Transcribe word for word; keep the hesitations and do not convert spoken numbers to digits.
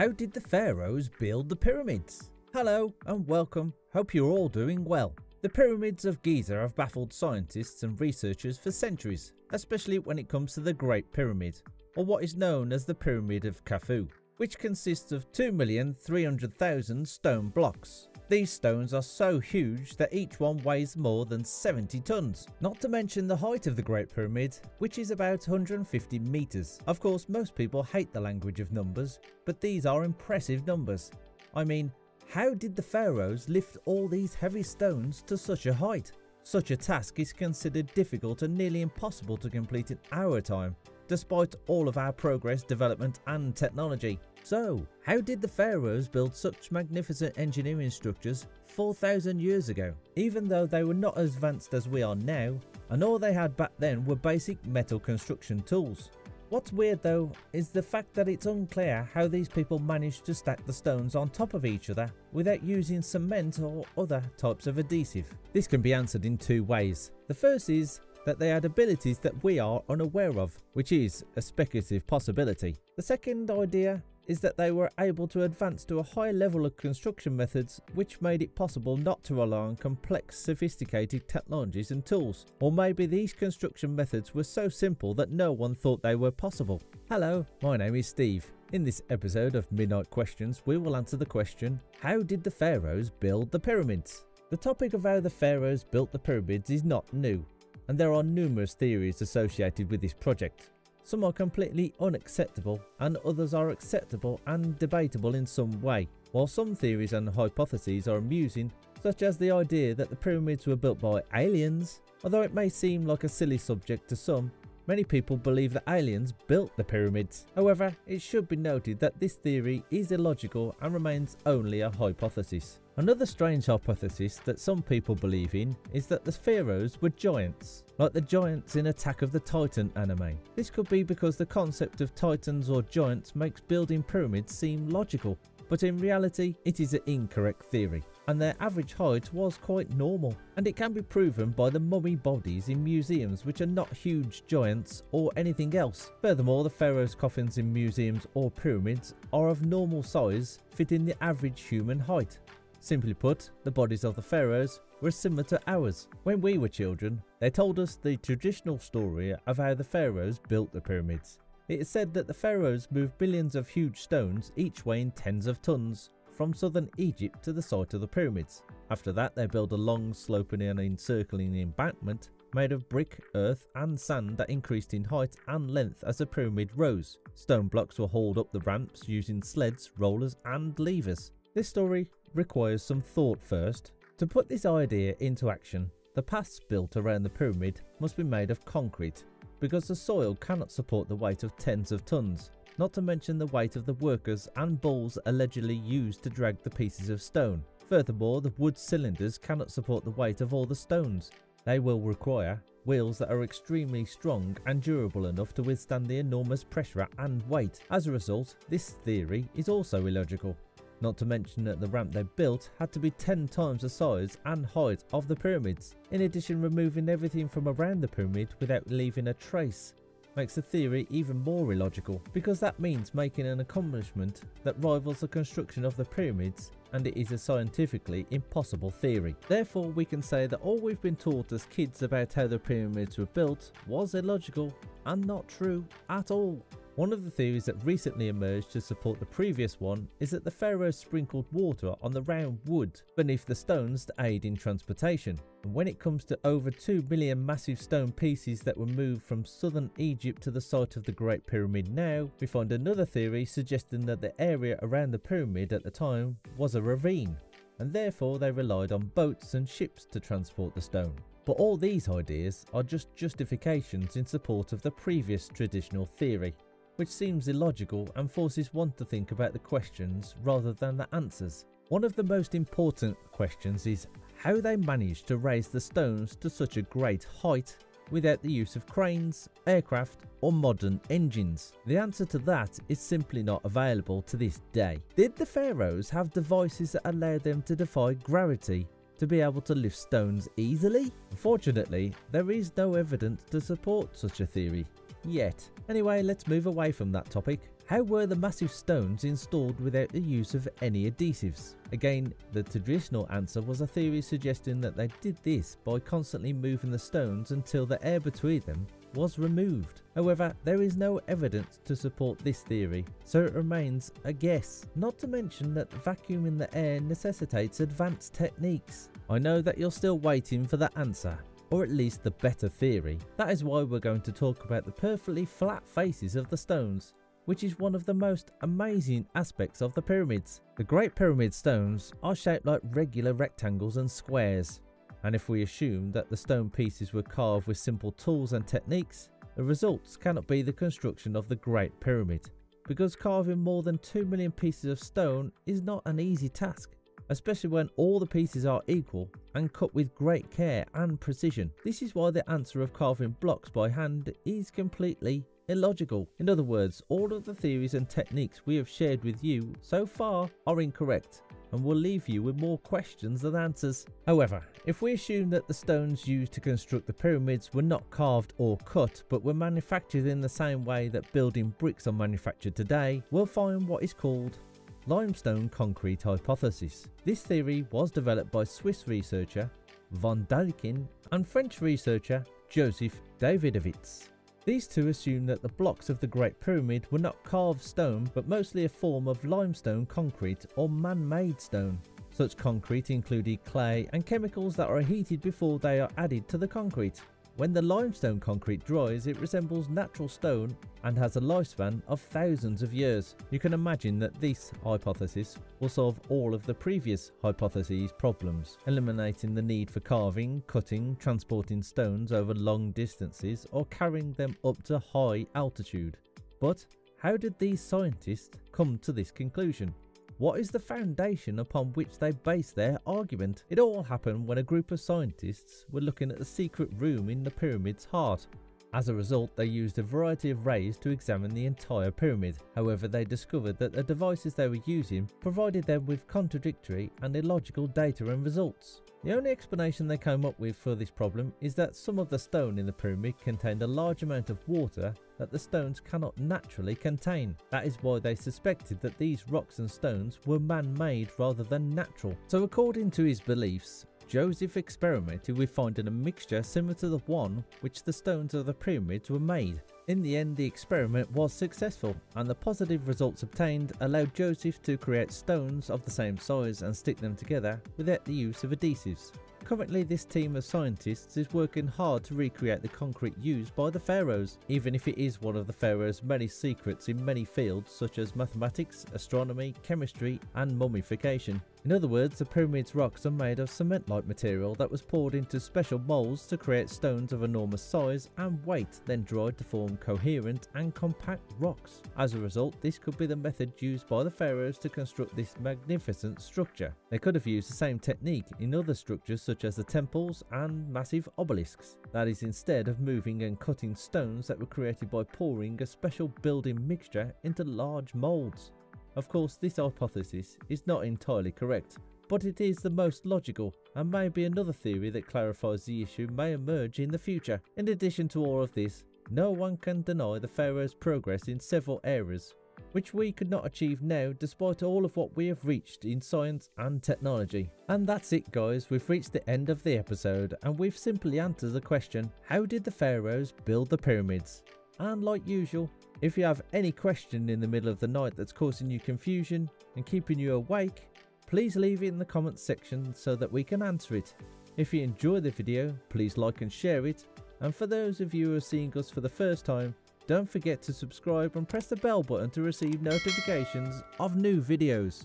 How did the pharaohs build the pyramids? Hello and welcome, hope you're all doing well. The pyramids of Giza have baffled scientists and researchers for centuries, especially when it comes to the Great Pyramid, or what is known as the Pyramid of Khufu, which consists of two million three hundred thousand stone blocks. These stones are so huge that each one weighs more than seventy tons, not to mention the height of the Great Pyramid, which is about one hundred fifty meters. Of course, most people hate the language of numbers, but these are impressive numbers. I mean, how did the pharaohs lift all these heavy stones to such a height? Such a task is considered difficult and nearly impossible to complete in our time, despite all of our progress, development and technology. So, how did the pharaohs build such magnificent engineering structures four thousand years ago? Even though they were not as advanced as we are now, and all they had back then were basic metal construction tools. What's weird though is the fact that it's unclear how these people managed to stack the stones on top of each other without using cement or other types of adhesive. This can be answered in two ways. The first is that they had abilities that we are unaware of, which is a speculative possibility. The second idea is that they were able to advance to a high level of construction methods which made it possible not to rely on complex, sophisticated technologies and tools. Or maybe these construction methods were so simple that no one thought they were possible. Hello, my name is Steve. In this episode of Midnight Questions, we will answer the question, how did the pharaohs build the pyramids? The topic of how the pharaohs built the pyramids is not new, and there are numerous theories associated with this project. Some are completely unacceptable and others are acceptable and debatable in some way, while some theories and hypotheses are amusing, such as the idea that the pyramids were built by aliens. Although it may seem like a silly subject to some, many people believe that aliens built the pyramids. However, it should be noted that this theory is illogical and remains only a hypothesis. Another strange hypothesis that some people believe in is that the pharaohs were giants, like the giants in Attack of the Titan anime. This could be because the concept of titans or giants makes building pyramids seem logical, but in reality it is an incorrect theory, and their average height was quite normal, and it can be proven by the mummy bodies in museums which are not huge giants or anything else. Furthermore, the pharaohs' coffins in museums or pyramids are of normal size, fitting the average human height. Simply put, the bodies of the pharaohs were similar to ours. When we were children, they told us the traditional story of how the pharaohs built the pyramids. It is said that the pharaohs moved billions of huge stones, each weighing tens of tons, from southern Egypt to the site of the pyramids. After that, they built a long, sloping and encircling embankment made of brick, earth and sand that increased in height and length as the pyramid rose. Stone blocks were hauled up the ramps using sleds, rollers and levers. This story requires some thought first. To put this idea into action, the paths built around the pyramid must be made of concrete, because the soil cannot support the weight of tens of tons, not to mention the weight of the workers and bulls allegedly used to drag the pieces of stone. Furthermore, the wood cylinders cannot support the weight of all the stones. They will require wheels that are extremely strong and durable enough to withstand the enormous pressure and weight. As a result, this theory is also illogical. Not to mention that the ramp they built had to be ten times the size and height of the pyramids. In addition, removing everything from around the pyramid without leaving a trace makes the theory even more illogical, because that means making an accomplishment that rivals the construction of the pyramids, and it is a scientifically impossible theory. Therefore, we can say that all we've been taught as kids about how the pyramids were built was illogical and not true at all. One of the theories that recently emerged to support the previous one is that the pharaohs sprinkled water on the round wood beneath the stones to aid in transportation. And when it comes to over two million massive stone pieces that were moved from southern Egypt to the site of the Great Pyramid now, we find another theory suggesting that the area around the pyramid at the time was a ravine, and therefore they relied on boats and ships to transport the stone. But all these ideas are just justifications in support of the previous traditional theory, which seems illogical and forces one to think about the questions rather than the answers. One of the most important questions is how they managed to raise the stones to such a great height without the use of cranes, aircraft or modern engines. The answer to that is simply not available to this day. Did the pharaohs have devices that allowed them to defy gravity to be able to lift stones easily? Unfortunately, there is no evidence to support such a theory yet. Anyway, let's move away from that topic. How were the massive stones installed without the use of any adhesives? Again, the traditional answer was a theory suggesting that they did this by constantly moving the stones until the air between them was removed. However, there is no evidence to support this theory, so it remains a guess. Not to mention that vacuuming the air necessitates advanced techniques. I know that you're still waiting for the answer, or at least the better theory. That is why we're going to talk about the perfectly flat faces of the stones, which is one of the most amazing aspects of the pyramids. The Great Pyramid stones are shaped like regular rectangles and squares, and if we assume that the stone pieces were carved with simple tools and techniques, the results cannot be the construction of the Great Pyramid, because carving more than two million pieces of stone is not an easy task, especially when all the pieces are equal and cut with great care and precision. This is why the answer of carving blocks by hand is completely illogical. In other words, all of the theories and techniques we have shared with you so far are incorrect and will leave you with more questions than answers. However, if we assume that the stones used to construct the pyramids were not carved or cut, but were manufactured in the same way that building bricks are manufactured today, we'll find what is called limestone concrete hypothesis. This theory was developed by Swiss researcher von Dalikin and French researcher Joseph Davidovits. These two assume that the blocks of the Great Pyramid were not carved stone, but mostly a form of limestone concrete or man-made stone. Such concrete included clay and chemicals that are heated before they are added to the concrete. When the limestone concrete dries, it resembles natural stone and has a lifespan of thousands of years. You can imagine that this hypothesis will solve all of the previous hypotheses' problems, eliminating the need for carving, cutting, transporting stones over long distances or carrying them up to high altitude. But how did these scientists come to this conclusion? What is the foundation upon which they base their argument? It all happened when a group of scientists were looking at the secret room in the pyramid's heart. As a result, they used a variety of rays to examine the entire pyramid. However, they discovered that the devices they were using provided them with contradictory and illogical data and results. The only explanation they came up with for this problem is that some of the stone in the pyramid contained a large amount of water that the stones cannot naturally contain. That is why they suspected that these rocks and stones were man-made rather than natural. So according to his beliefs, Joseph experimented with finding a mixture similar to the one which the stones of the pyramids were made. In the end, the experiment was successful, and the positive results obtained allowed Joseph to create stones of the same size and stick them together without the use of adhesives. Currently, this team of scientists is working hard to recreate the concrete used by the pharaohs, even if it is one of the pharaohs' many secrets in many fields such as mathematics, astronomy, chemistry and mummification. In other words, the pyramid's rocks are made of cement-like material that was poured into special moulds to create stones of enormous size and weight, then dried to form coherent and compact rocks. As a result, this could be the method used by the pharaohs to construct this magnificent structure. They could have used the same technique in other structures such as the temples and massive obelisks. That is, instead of moving and cutting stones that were created by pouring a special building mixture into large moulds. Of course, this hypothesis is not entirely correct, but it is the most logical, and maybe another theory that clarifies the issue may emerge in the future. In addition to all of this, no one can deny the pharaohs' progress in several areas, which we could not achieve now despite all of what we have reached in science and technology. And that's it, guys, we've reached the end of the episode, and we've simply answered the question, how did the pharaohs build the pyramids? And like usual, if you have any question in the middle of the night that's causing you confusion and keeping you awake, please leave it in the comments section so that we can answer it. If you enjoy the video, please like and share it. And for those of you who are seeing us for the first time, don't forget to subscribe and press the bell button to receive notifications of new videos.